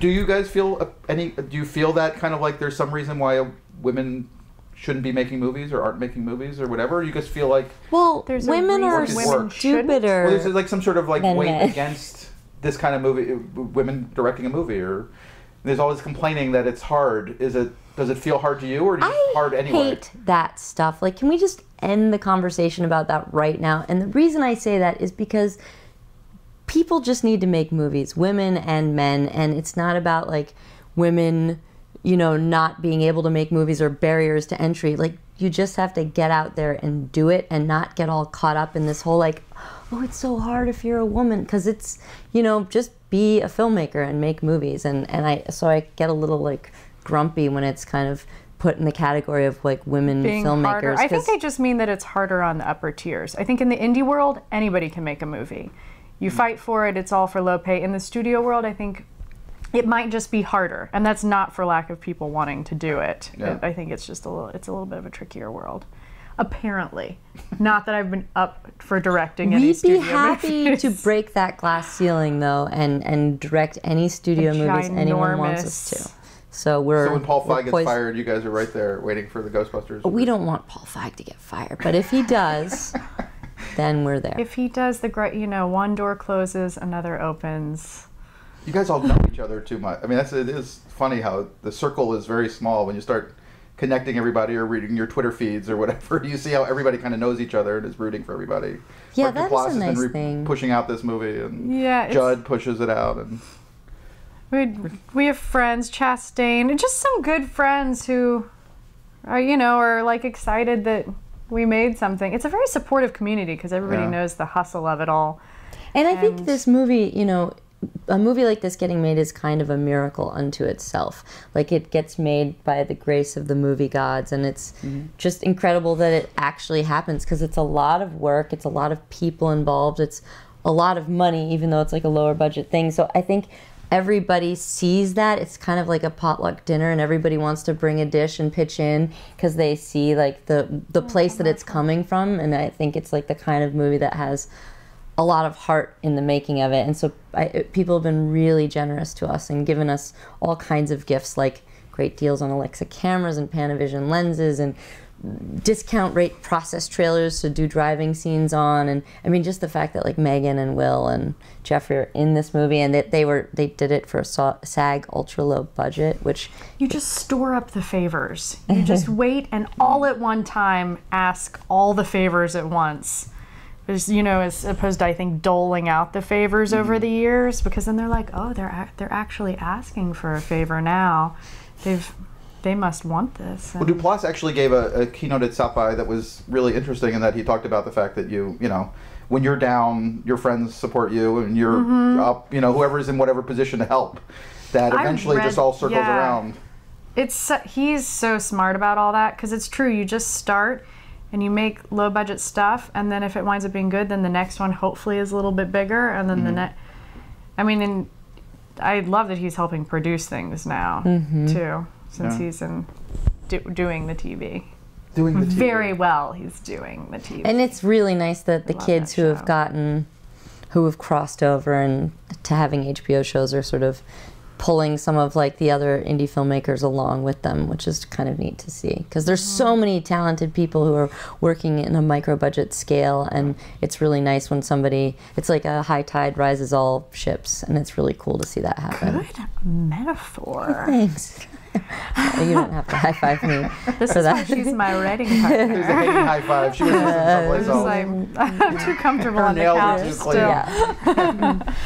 Do you guys feel any? Do you feel that kind of like there's some reason why women shouldn't be making movies or aren't making movies or whatever? You guys feel like women are stupider. Well, there's like some sort of like weight against this kind of movie, women directing a movie, or there's always complaining that it's hard. Is it? Does it feel hard to you, or is it hard anyway? I hate that stuff. Like, can we just end the conversation about that right now? And the reason I say that is because people just need to make movies, women and men, and it's not about like women, you know, not being able to make movies or barriers to entry. Like, you just have to get out there and do it and not get all caught up in this whole like, oh, it's so hard if you're a woman, because it's, you know, just be a filmmaker and make movies. And I get a little like grumpy when it's kind of put in the category of like women being filmmakers. I think they just mean that it's harder on the upper tiers. I think in the indie world, anybody can make a movie. You fight for it, it's all for low pay. In the studio world, I think it might just be harder, and that's not for lack of people wanting to do it. Yeah. I think it's just a little bit of a trickier world, apparently. Not that I've been up for directing any studio movies. We'd be happy to break that glass ceiling, though, and direct any studio movies anyone wants us to. So when Paul Feig gets fired, you guys are right there waiting for the Ghostbusters. We don't want Paul Feig to get fired, but if he does... then we're there. If he does one door closes, another opens. You guys all know each other too much. I mean, it is funny how the circle is very small when you start connecting everybody or reading your Twitter feeds or whatever. You see how everybody kind of knows each other and is rooting for everybody. Yeah, that's a nice thing. Pushing out this movie, and Judd pushes it out, and we have friends, Chastain, and just some good friends who are like excited that we made something. It's a very supportive community because everybody knows the hustle of it all. And I think this movie, a movie like this getting made is kind of a miracle unto itself. Like, it gets made by the grace of the movie gods, and it's just incredible that it actually happens, because it's a lot of work, it's a lot of people involved, it's a lot of money, even though it's like a lower budget thing. So I think everybody sees that. It's kind of like a potluck dinner, and everybody wants to bring a dish and pitch in because they see like the place that it's coming from. And I think it's like the kind of movie that has a lot of heart in the making of it. And so people have been really generous to us and given us all kinds of gifts, like great deals on Alexa cameras and Panavision lenses and discount rate process trailers to do driving scenes on. And I mean, just the fact that like Megan and Will and Jeffrey are in this movie, and that they did it for a SAG ultra low budget, which you just store up the favors. You just wait and all at one time ask all the favors at once. There's, as opposed to, I think, doling out the favors over the years, because then they're like, oh, they're actually asking for a favor now. They must want this. Well, Duplass actually gave a keynote at South By that was really interesting, in that he talked about the fact that when you're down, your friends support you, and you're up, whoever's in whatever position to help. That eventually just all circles around. He's so smart about all that, because it's true. You just start and you make low budget stuff, and then if it winds up being good, then the next one hopefully is a little bit bigger, and then the next. I mean, and I love that he's helping produce things now too. Since he's in doing the TV. Doing the TV. Very well, he's doing the TV. And it's really nice that the kids who have crossed over and to having HBO shows are sort of pulling some of like the other indie filmmakers along with them, which is kind of neat to see. Because there's so many talented people who are working in a micro-budget scale, and it's really nice when somebody, it's like a high tide rises all ships, and it's really cool to see that happen. Good metaphor. Thanks. You don't have to high-five me for that. She's my writing partner. There's a hating high-five. She was like, I'm too comfortable on the couch still. Yeah.